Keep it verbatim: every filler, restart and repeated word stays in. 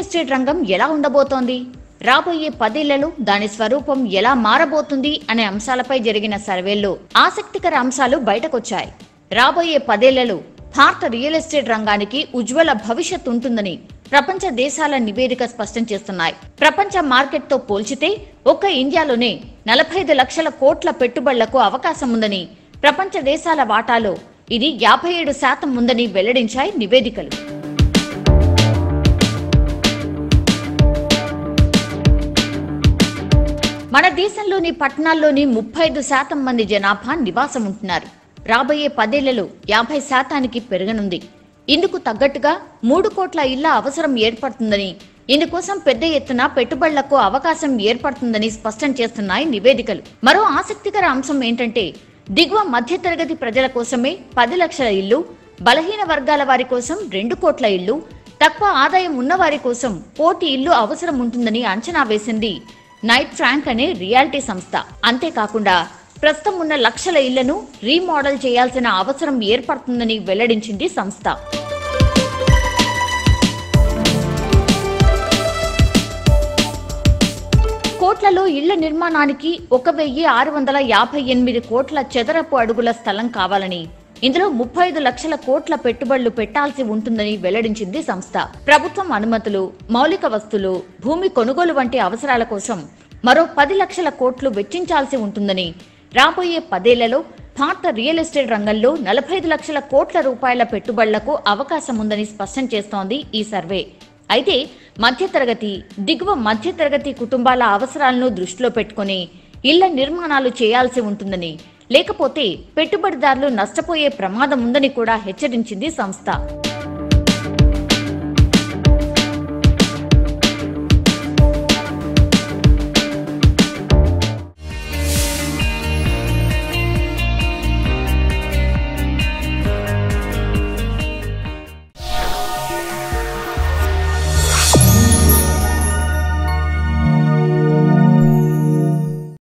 Estate రంగం ఎలా ఉండబోతోంది, రాబోయే పదేళ్లలో దాని స్వరూపం ఎలా మారబోతుంది అనే అంశాలపై జరిగిన సర్వేల్లో ఆసక్తికర అంశాలు బయటకొచ్చాయి. రాబోయే పదేళ్లలో భారత రియల్ ఎస్టేట్ రంగానికి ఉజ్వల భవిష్యత్ ఉంటుందని ప్రపంచ దేశాల నివేదిక స్పష్టం చేస్తున్నాయి. ప్రపంచ మార్కెట్ తో పోల్చితే ఒక్క ఇండియాలోనే నలభై ఐదు లక్షల కోట్ల పెట్టుబడులకు అవకాశం ఉందని, ప్రపంచ దేశాల వాటాలో ఇది యాభై ఏడు శాతం ఉందని వెల్లడించాయి నివేదికలు. మన దేశంలోని పట్టణాల్లోని ముప్పై ఐదు శాతం మంది జనాభా నివాసం ఉంటున్నారు. రాబోయే పదేళ్లలో యాభై శాతానికి పెరగనుంది. ఇందుకు తగ్గట్టుగా మూడు కోట్ల ఇళ్ల అవసరం ఏర్పడుతుందని, ఇందుకోసం పెద్ద ఎత్తున పెట్టుబడులకు అవకాశం ఏర్పడుతుందని స్పష్టం చేస్తున్నాయి నివేదికలు. మరో ఆసక్తికర అంశం ఏంటంటే, దిగువ మధ్యతరగతి ప్రజల కోసమే పది లక్షల ఇళ్లు, బలహీన వర్గాల వారి కోసం రెండు కోట్ల ఇళ్లు, తక్కువ ఆదాయం ఉన్నవారి కోసం కోటి ఇళ్లు అవసరం ఉంటుందని అంచనా వేసింది నైట్ ఫ్రాంక్ అనే రియాలిటీ సంస్థ. అంతేకాకుండా ప్రస్తుతం ఉన్న లక్షల ఇళ్లను రీమోడల్ చేయాల్సిన అవసరం ఏర్పడుతుందని వెల్లడించింది సంస్థ. కోట్లలో ఇళ్ల నిర్మాణానికి ఒక వెయ్యి ఆరు వందల యాభై ఎనిమిది కోట్ల చదరపు అడుగుల స్థలం కావాలని, ఇందులో ముప్పై ఐదు లక్షల కోట్ల పెట్టుబడులు పెట్టాల్సి ఉంటుందని వెల్లడించింది సంస్థ. ప్రభుత్వం అనుమతులు, మౌలిక వస్తువులు, భూమి కొనుగోలు వంటి అవసరాల కోసం మరో పది లక్షల కోట్లు వెచ్చించాల్సి ఉంటుందని, రాబోయే పదేళ్లలో భారత రియల్ ఎస్టేట్ రంగంలో నలభై ఐదు లక్షల కోట్ల రూపాయల పెట్టుబడులకు అవకాశం ఉందని స్పష్టం చేస్తోంది ఈ సర్వే. అయితే మధ్యతరగతి, దిగువ మధ్యతరగతి కుటుంబాల అవసరాలను దృష్టిలో పెట్టుకుని ఇళ్ల నిర్మాణాలు చేయాల్సి ఉంటుందని, లేకపోతే పెట్టుబడిదారులు నష్టపోయే ప్రమాదం ఉందని కూడా హెచ్చరించింది సంస్థ.